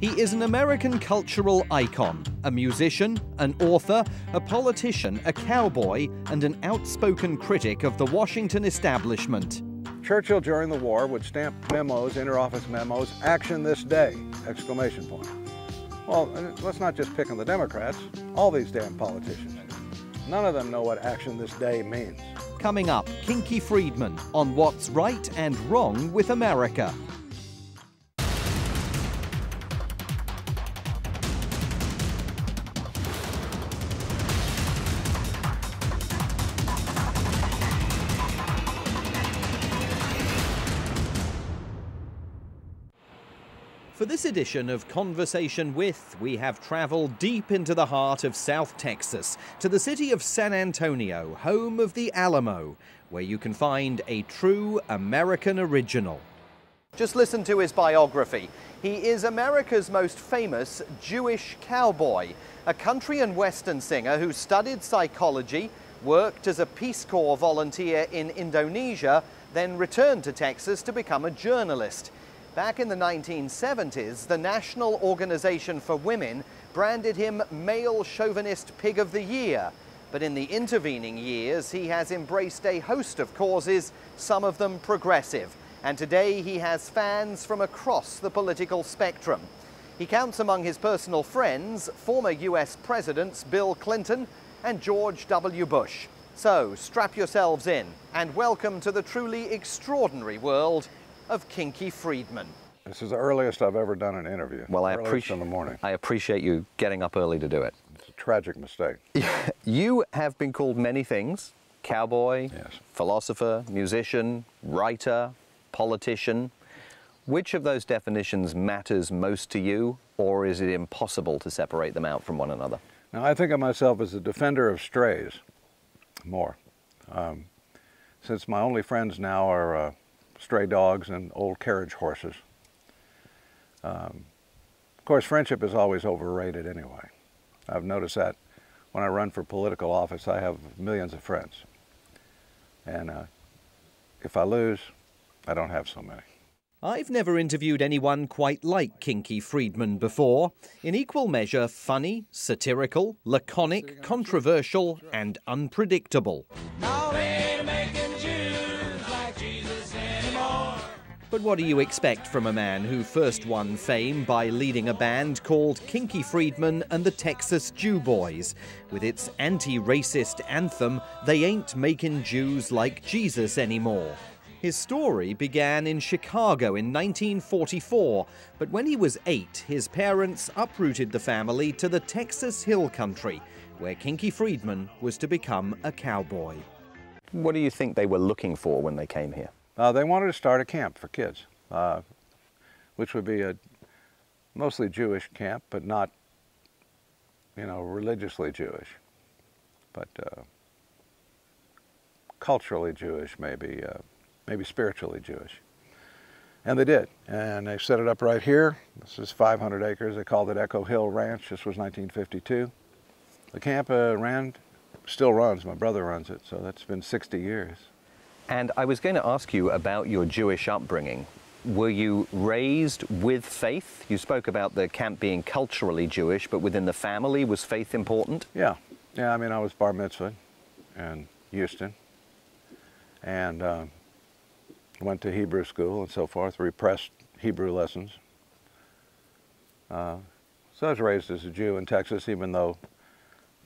He is an American cultural icon, a musician, an author, a politician, a cowboy, and an outspoken critic of the Washington establishment. Churchill during the war would stamp memos, interoffice memos, action this day, exclamation point. Well, let's not just pick on the Democrats, all these damn politicians. None of them know what action this day means. Coming up, Kinky Friedman on what's right and wrong with America. For this edition of Conversation With, we have traveled deep into the heart of South Texas, to the city of San Antonio, home of the Alamo, where you can find a true American original. Just listen to his biography. He is America's most famous Jewish cowboy, a country and western singer who studied psychology, worked as a Peace Corps volunteer in Indonesia, then returned to Texas to become a journalist. Back in the 1970s, the National Organization for Women branded him Male Chauvinist Pig of the Year. But in the intervening years, he has embraced a host of causes, some of them progressive. And today he has fans from across the political spectrum. He counts among his personal friends former US Presidents Bill Clinton and George W. Bush. So strap yourselves in and welcome to the truly extraordinary world of Kinky Friedman. This is the earliest I've ever done an interview. Well, I appreciate you getting up early to do it. It's a tragic mistake. You have been called many things: cowboy, yes, philosopher, musician, writer, politician. Which of those definitions matters most to you, or is it impossible to separate them out from one another? Now, I think of myself as a defender of strays more. Since my only friends now are stray dogs and old carriage horses. Of course, friendship is always overrated anyway. I've noticed that when I run for political office, I have millions of friends. And if I lose, I don't have so many. I've never interviewed anyone quite like Kinky Friedman before. In equal measure, funny, satirical, laconic, controversial, and unpredictable. But what do you expect from a man who first won fame by leading a band called Kinky Friedman and the Texas Jew Boys, with its anti-racist anthem, They Ain't Making Jews Like Jesus Anymore? His story began in Chicago in 1944, but when he was 8, his parents uprooted the family to the Texas Hill Country, where Kinky Friedman was to become a cowboy. What do you think they were looking for when they came here? They wanted to start a camp for kids, which would be a mostly Jewish camp, but not, you know, religiously Jewish, but culturally Jewish, maybe, maybe spiritually Jewish. And they did, and they set it up right here. This is 500 acres. They called it Echo Hill Ranch. This was 1952. The camp still runs. My brother runs it, so that's been 60 years. And I was going to ask you about your Jewish upbringing. Were you raised with faith? You spoke about the camp being culturally Jewish, but within the family, was faith important? Yeah. Yeah, I mean, I was bar mitzvahed in Houston and went to Hebrew school and so forth, repressed Hebrew lessons. So I was raised as a Jew in Texas, even though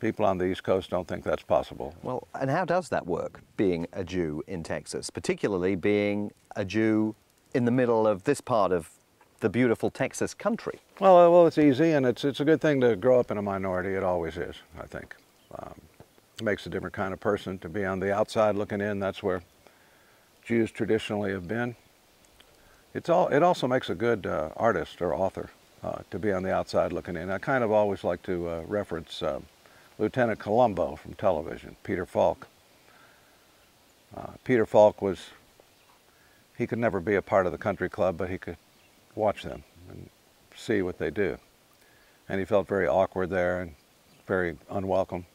people on the East Coast don't think that's possible. Well, and how does that work, being a Jew in Texas, particularly being a Jew in the middle of this part of the beautiful Texas country? Well, it's easy, and it's a good thing to grow up in a minority. It always is, I think. It makes a different kind of person to be on the outside looking in. That's where Jews traditionally have been. It also makes a good artist or author to be on the outside looking in. I kind of always like to reference Lieutenant Colombo from television, Peter Falk. Peter Falk he could never be a part of the country club, but he could watch them and see what they do. And he felt very awkward there and very unwelcome.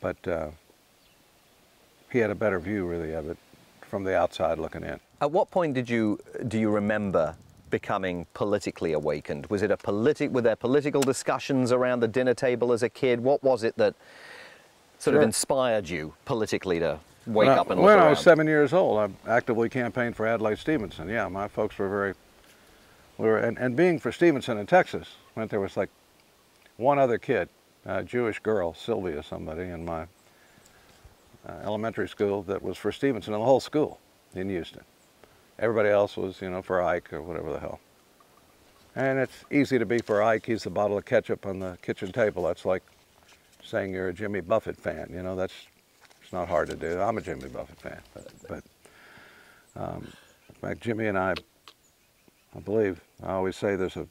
But he had a better view, really, of it from the outside looking in. At what point do you remember becoming politically awakened? Was it a were there political discussions around the dinner table as a kid? What was it that sort of inspired you politically to wake up and look around? When I was 7 years old, I actively campaigned for Adlai Stevenson. Yeah, my folks were very, and being for Stevenson in Texas, when there was like one other kid, a Jewish girl, Sylvia somebody, in my elementary school that was for Stevenson, and the whole school in Houston. Everybody else was, you know, for Ike or whatever the hell. And it's easy to be for Ike. He's the bottle of ketchup on the kitchen table. That's like saying you're a Jimmy Buffett fan. You know, that's, it's not hard to do. I'm a Jimmy Buffett fan. But in fact, Jimmy and I believe, I always say there's a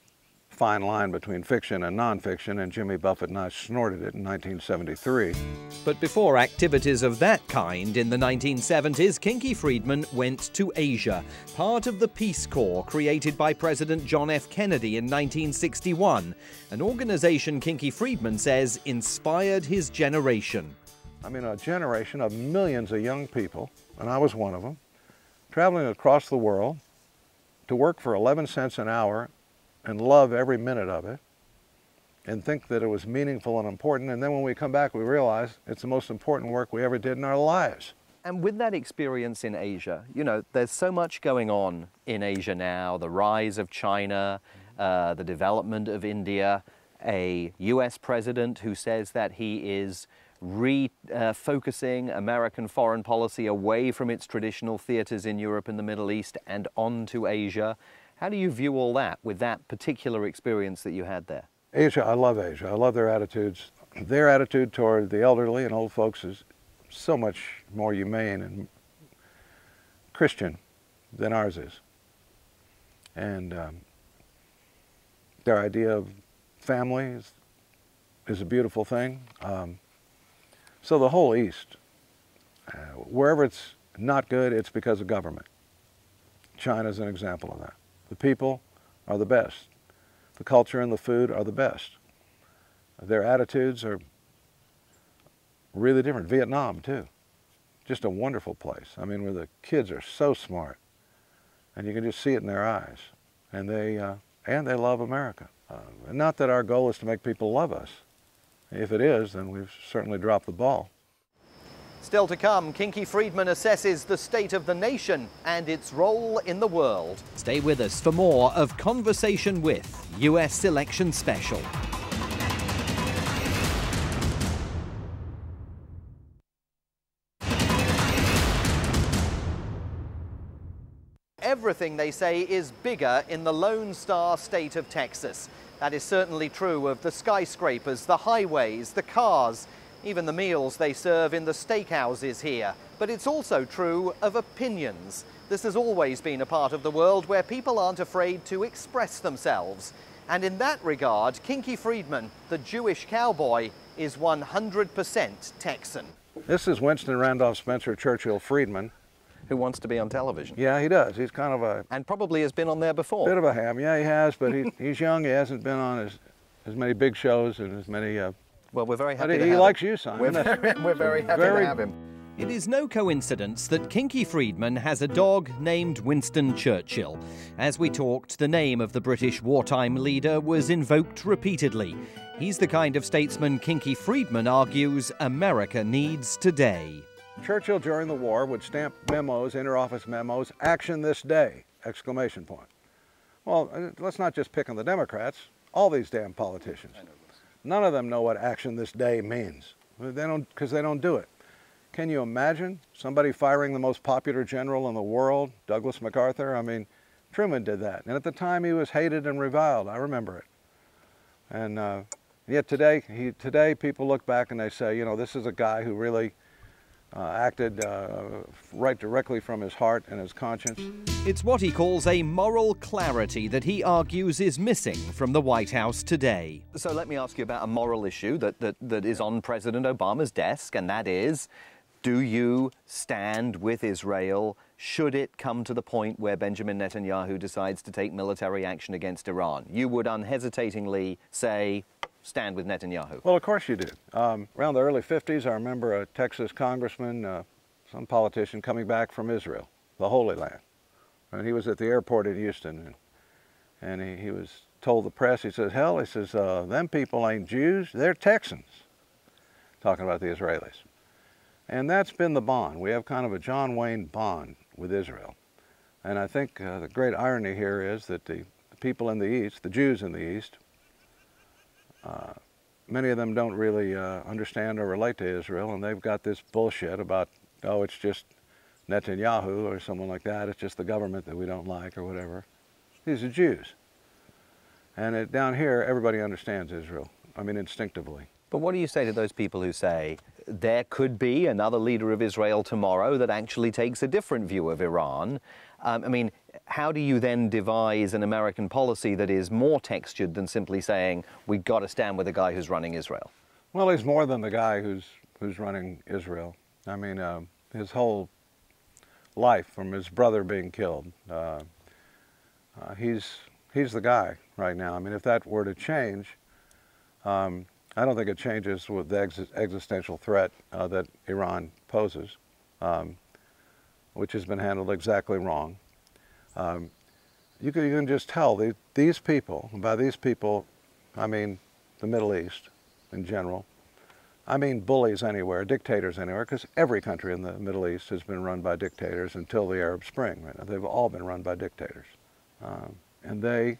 fine line between fiction and nonfiction, and Jimmy Buffett and I snorted it in 1973. But before activities of that kind in the 1970s, Kinky Friedman went to Asia, part of the Peace Corps created by President John F. Kennedy in 1961, an organization Kinky Friedman says inspired his generation. I mean, a generation of millions of young people, and I was one of them, traveling across the world to work for 11 cents an hour and love every minute of it, and think that it was meaningful and important. And then when we come back, we realize it's the most important work we ever did in our lives. And with that experience in Asia, you know, there's so much going on in Asia now, the rise of China, the development of India, a US president who says that he is refocusing American foreign policy away from its traditional theaters in Europe and the Middle East and onto Asia. How do you view all that with that particular experience that you had there? Asia, I love Asia. I love their attitudes. Their attitude toward the elderly and old folks is so much more humane and Christian than ours is. And their idea of family is a beautiful thing. So the whole East, wherever it's not good, it's because of government. China's an example of that. The people are the best. The culture and the food are the best. Their attitudes are really different. Vietnam, too. Just a wonderful place. I mean, where the kids are so smart, and you can just see it in their eyes. And they love America. Not that our goal is to make people love us. If it is, then we've certainly dropped the ball. Still to come, Kinky Friedman assesses the state of the nation and its role in the world. Stay with us for more of Conversation With, US Election Special. Everything, they say, is bigger in the Lone Star State of Texas. That is certainly true of the skyscrapers, the highways, the cars, even the meals they serve in the steakhouses here. But it's also true of opinions. This has always been a part of the world where people aren't afraid to express themselves. And in that regard, Kinky Friedman, the Jewish cowboy, is 100% Texan. This is Winston Randolph Spencer Churchill Friedman. Who wants to be on television. Yeah, he does. He's kind of a... And probably has been on there before. Bit of a ham. Yeah, he has, but he's young. He hasn't been on as many big shows and as many... Well, we're very happy to have him. He likes you, Simon. We're very happy to have him. It is no coincidence that Kinky Friedman has a dog named Winston Churchill. As we talked, the name of the British wartime leader was invoked repeatedly. He's the kind of statesman Kinky Friedman argues America needs today. Churchill during the war would stamp memos, inter-office memos, action this day, exclamation point. Well, let's not just pick on the Democrats, all these damn politicians. None of them know what action this day means. They don't, because they don't do it. Can you imagine somebody firing the most popular general in the world, Douglas MacArthur? I mean, Truman did that. And at the time, he was hated and reviled. I remember it. And yet today people look back and they say, you know, this is a guy who really acted right directly from his heart and his conscience. It's what he calls a moral clarity that he argues is missing from the White House today. So let me ask you about a moral issue that is on President Obama's desk, and that is, do you stand with Israel should it come to the point where Benjamin Netanyahu decides to take military action against Iran? You would unhesitatingly say, stand with Netanyahu. Well, of course you do. Around the early 50s, I remember a Texas congressman, some politician, coming back from Israel, the Holy Land. And he was at the airport in Houston. And And he was told the press, he says, hell, he says, them people ain't Jews, they're Texans. Talking about the Israelis. And that's been the bond. We have kind of a John Wayne bond with Israel. And I think the great irony here is that the people in the East, the Jews in the East, many of them don't really understand or relate to Israel, and they've got this bullshit about, oh, it's just Netanyahu or someone like that, it's just the government that we don't like or whatever. These are Jews. And down here, everybody understands Israel, I mean, instinctively. But what do you say to those people who say, there could be another leader of Israel tomorrow that actually takes a different view of Iran? I mean, how do you then devise an American policy that is more textured than simply saying, we've got to stand with the guy who's running Israel? Well, he's more than the guy who's running Israel. I mean, his whole life, from his brother being killed, he's the guy right now. I mean, if that were to change, I don't think it changes with the existential threat that Iran poses, which has been handled exactly wrong. You can just tell these people, and by these people, I mean the Middle East in general. I mean bullies anywhere, dictators anywhere, because every country in the Middle East has been run by dictators until the Arab Spring. Right now, they've all been run by dictators. And they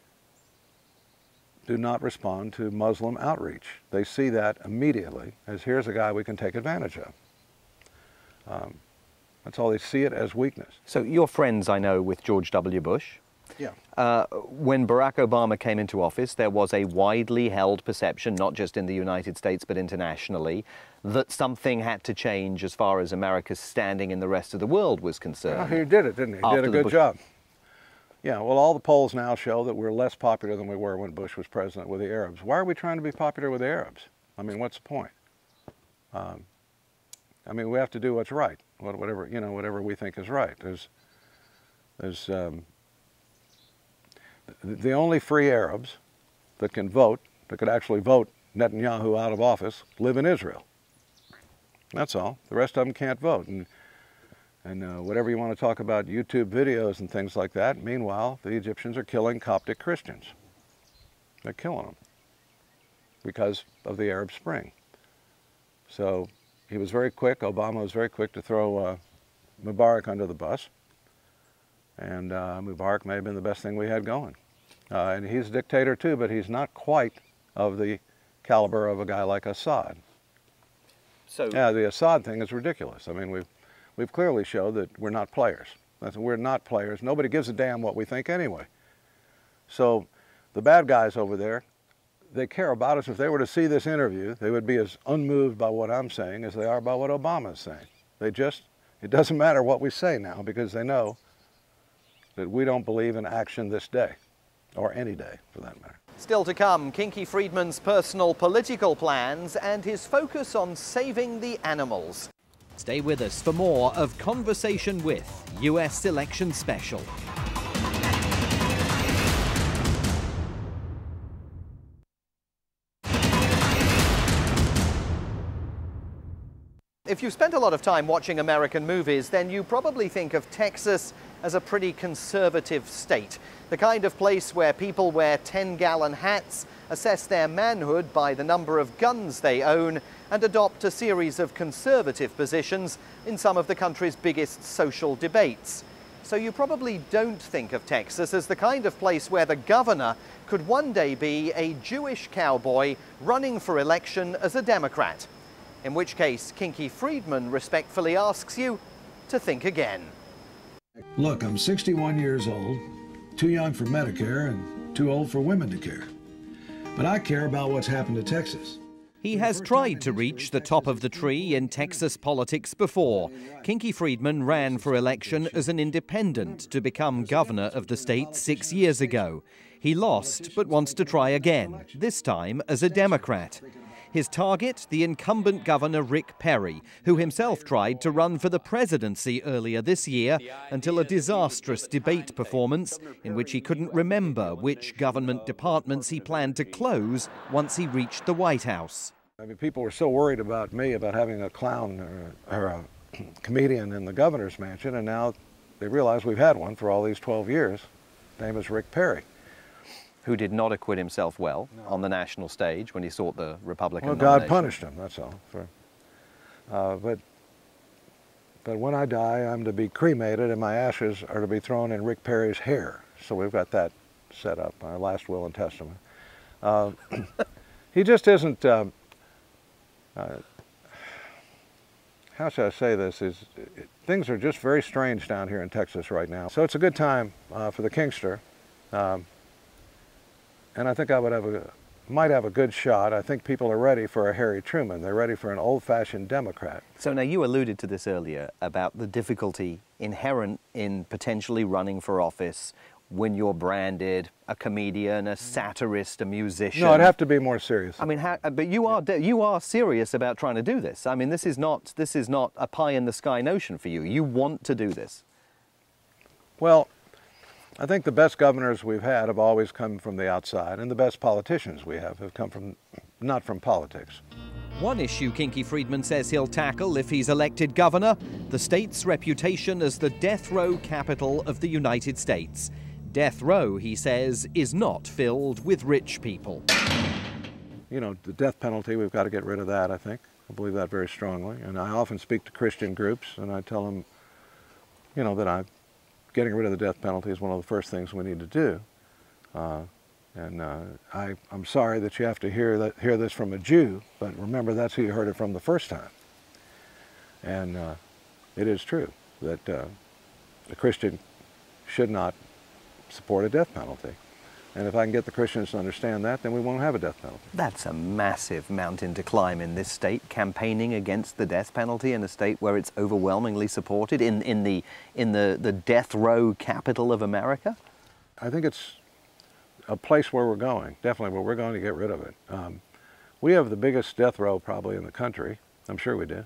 do not respond to Muslim outreach. They see that immediately as here's a guy we can take advantage of. That's all, they see it as weakness. So you're friends, I know, with George W. Bush. Yeah. When Barack Obama came into office, there was a widely held perception, not just in the United States but internationally, that something had to change as far as America's standing in the rest of the world was concerned. Well, he did it, didn't he? He did a good job. Yeah, well, all the polls now show that we're less popular than we were when Bush was president with the Arabs. Why are we trying to be popular with the Arabs? I mean, what's the point? I mean, we have to do what's right, whatever, you know, whatever we think is right. The only free Arabs that can vote, that could actually vote Netanyahu out of office, live in Israel. That's all. The rest of them can't vote. And whatever you want to talk about, YouTube videos and things like that. Meanwhile, the Egyptians are killing Coptic Christians. They're killing them because of the Arab Spring. So he was very quick, Obama was very quick to throw Mubarak under the bus. And Mubarak may have been the best thing we had going. And he's a dictator too, but he's not quite of the caliber of a guy like Assad. So yeah, the Assad thing is ridiculous. I mean, we've clearly showed that we're not players. We're not players. Nobody gives a damn what we think anyway. So the bad guys over there, they care about us. If they were to see this interview, they would be as unmoved by what I'm saying as they are by what Obama's saying. They just, it doesn't matter what we say now because they know that we don't believe in action this day, or any day for that matter. Still to come, Kinky Friedman's personal political plans and his focus on saving the animals. Stay with us for more of Conversation With, U.S. Election Special. If you've spent a lot of time watching American movies, then you probably think of Texas as a pretty conservative state. The kind of place where people wear 10-gallon hats, assess their manhood by the number of guns they own, and adopt a series of conservative positions in some of the country's biggest social debates. So you probably don't think of Texas as the kind of place where the governor could one day be a Jewish cowboy running for election as a Democrat. In which case, Kinky Friedman respectfully asks you to think again. Look, I'm 61 years old, too young for Medicare and too old for women to care. But I care about what's happened to Texas. He has tried to reach the top of the tree in Texas politics before. Kinky Friedman ran for election as an independent to become governor of the state 6 years ago. He lost, but wants to try again, this time as a Democrat. His target, the incumbent governor Rick Perry, who himself tried to run for the presidency earlier this year until a disastrous debate performance in which he couldn't remember which government departments he planned to close once he reached the White House. I mean, people were so worried about me, about having a clown or a comedian in the governor's mansion, and now they realize we've had one for all these 12 years. His name is Rick Perry. who did not acquit himself well on the national stage when he sought the Republican nomination. God punished him, that's all. But when I die, I'm to be cremated and my ashes are to be thrown in Rick Perry's hair. So we've got that set up, my last will and testament. He just isn't, how should I say this, things are just very strange down here in Texas right now. So it's a good time for the Kingster. And I think I would have might have a good shot. I think people are ready for a Harry Truman. They're ready for an old-fashioned Democrat. So now you alluded to this earlier about the difficulty inherent in potentially running for office when you're branded a comedian, a satirist, a musician. No, I'd have to be more serious. I mean, but you are serious about trying to do this. I mean, this is not a pie-in-the-sky notion for you. You want to do this. Well, I think the best governors we've had have always come from the outside, and the best politicians we have come from, not from politics. One issue Kinky Friedman says he'll tackle if he's elected governor, the state's reputation as the death row capital of the United States. Death row, he says, is not filled with rich people. You know, the death penalty, we've got to get rid of that, I think. I believe that very strongly. And I often speak to Christian groups, and I tell them, you know, that getting rid of the death penalty is one of the first things we need to do. I'm sorry that you have to hear this from a Jew, but remember that's who you heard it from the first time. And it is true that a Christian should not support a death penalty. And if I can get the Christians to understand that, then we won't have a death penalty. That's a massive mountain to climb in this state, campaigning against the death penalty in a state where it's overwhelmingly supported in the death row capital of America? I think it's a place where we're going, definitely, where we're going to get rid of it. We have the biggest death row probably in the country. I'm sure we do.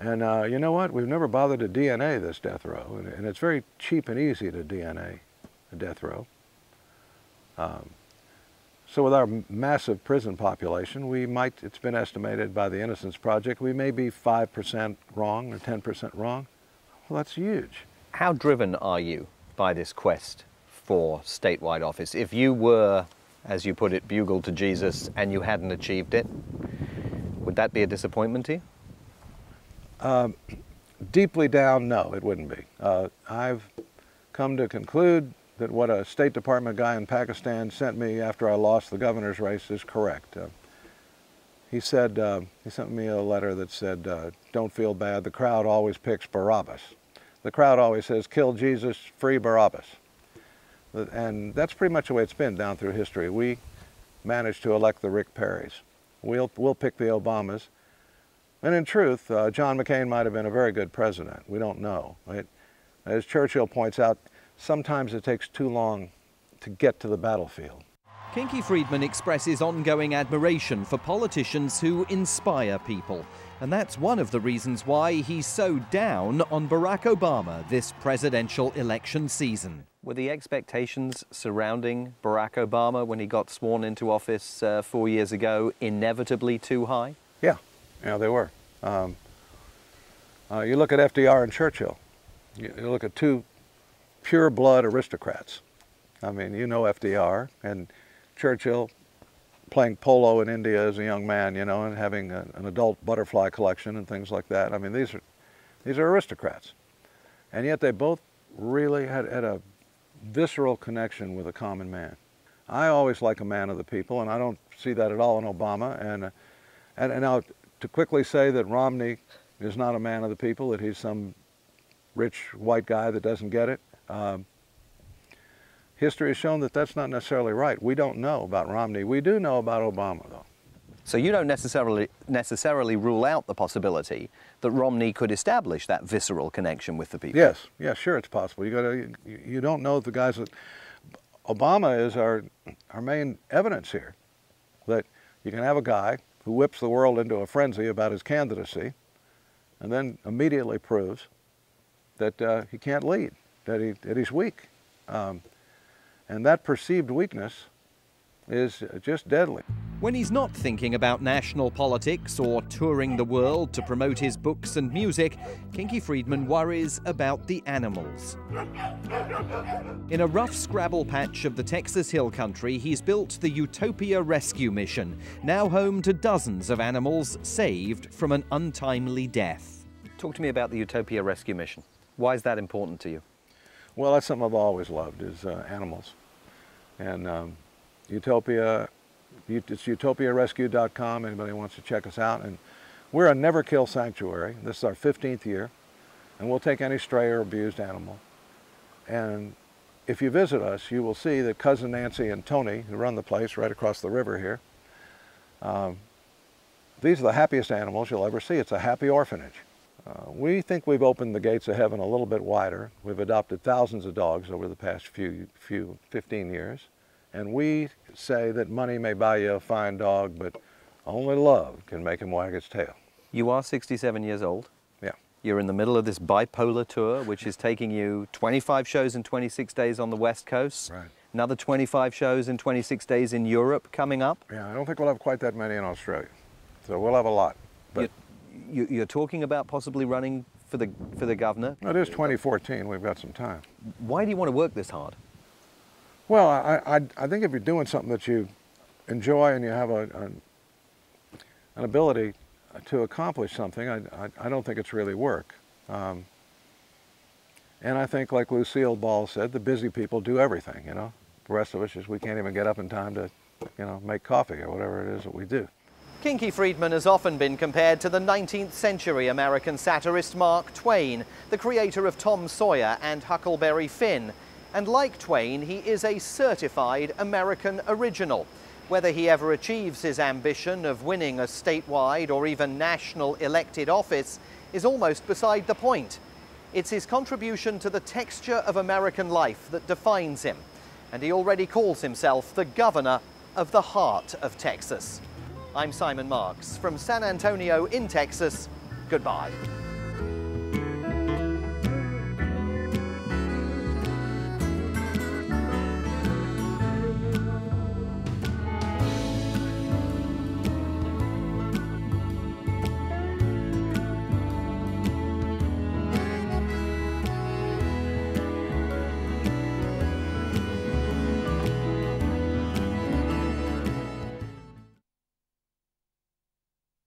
And you know what? We've never bothered to DNA this death row, and it's very cheap and easy to DNA a death row. So with our massive prison population, we might, it's been estimated by the Innocence Project, we may be 5% wrong or 10% wrong. Well, that's huge. How driven are you by this quest for statewide office? If you were, as you put it, bugled to Jesus and you hadn't achieved it, would that be a disappointment to you? Deeply down, no, it wouldn't be. I've come to conclude that what a State Department guy in Pakistan sent me after I lost the governor's race is correct. He sent me a letter that said, don't feel bad, the crowd always picks Barabbas. The crowd always says, kill Jesus, free Barabbas. And that's pretty much the way it's been down through history. We managed to elect the Rick Perrys. We'll pick the Obamas. And in truth, John McCain might have been a very good president. We don't know. Right? As Churchill points out, sometimes it takes too long to get to the battlefield. Kinky Friedman expresses ongoing admiration for politicians who inspire people. And that's one of the reasons why he's so down on Barack Obama this presidential election season. Were the expectations surrounding Barack Obama when he got sworn into office 4 years ago inevitably too high? Yeah, they were. You look at FDR and Churchill. You look at two pure-blood aristocrats. I mean, you know FDR and Churchill playing polo in India as a young man, you know, and having an adult butterfly collection and things like that. I mean, these are aristocrats. And yet they both really had a visceral connection with a common man. I always like a man of the people, and I don't see that at all in Obama. And now to quickly say that Romney is not a man of the people, that he's some rich white guy that doesn't get it, history has shown that that's not necessarily right. We don't know about Romney. We do know about Obama, though. So you don't necessarily rule out the possibility that Romney could establish that visceral connection with the people. Yes, yeah, sure, it's possible. You don't know the guys that... Obama is our main evidence here, that you can have a guy who whips the world into a frenzy about his candidacy and then immediately proves that he can't lead. That he's weak. And that perceived weakness is just deadly. When he's not thinking about national politics or touring the world to promote his books and music, Kinky Friedman worries about the animals. In a rough scrabble patch of the Texas Hill Country, he's built the Utopia Rescue Mission, now home to dozens of animals saved from an untimely death. Talk to me about the Utopia Rescue Mission. Why is that important to you? Well, that's something I've always loved, is animals. And Utopia... It's utopiarescue.com. Anybody wants to check us out. And we're a never-kill sanctuary. This is our 15th year. And we'll take any stray or abused animal. And if you visit us, you will see that Cousin Nancy and Tony, who run the place right across the river here, these are the happiest animals you'll ever see. It's a happy orphanage. We think we've opened the gates of heaven a little bit wider. We've adopted thousands of dogs over the past 15 years. And we say that money may buy you a fine dog, but only love can make him wag its tail. You are 67 years old. Yeah. You're in the middle of this bipolar tour, which is taking you 25 shows in 26 days on the West Coast. Right. Another 25 shows in 26 days in Europe coming up. Yeah, I don't think we'll have quite that many in Australia. So we'll have a lot. But you're talking about possibly running for the governor? No, it is 2014. We've got some time. Why do you want to work this hard? Well, I think if you're doing something that you enjoy and you have an ability to accomplish something, I don't think it's really work. And I think, like Lucille Ball said, the busy people do everything, you know. The rest of us, we can't even get up in time to, you know, make coffee or whatever it is that we do. Kinky Friedman has often been compared to the 19th century American satirist Mark Twain, the creator of Tom Sawyer and Huckleberry Finn. And like Twain, he is a certified American original. Whether he ever achieves his ambition of winning a statewide or even national elected office is almost beside the point. It's his contribution to the texture of American life that defines him. And he already calls himself the governor of the heart of Texas. I'm Simon Marks from San Antonio in Texas. Goodbye.